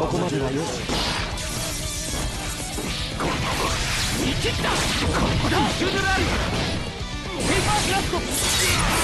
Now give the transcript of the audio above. ここまではよし。見切った。ここだ。シュドラルペーパークラフト。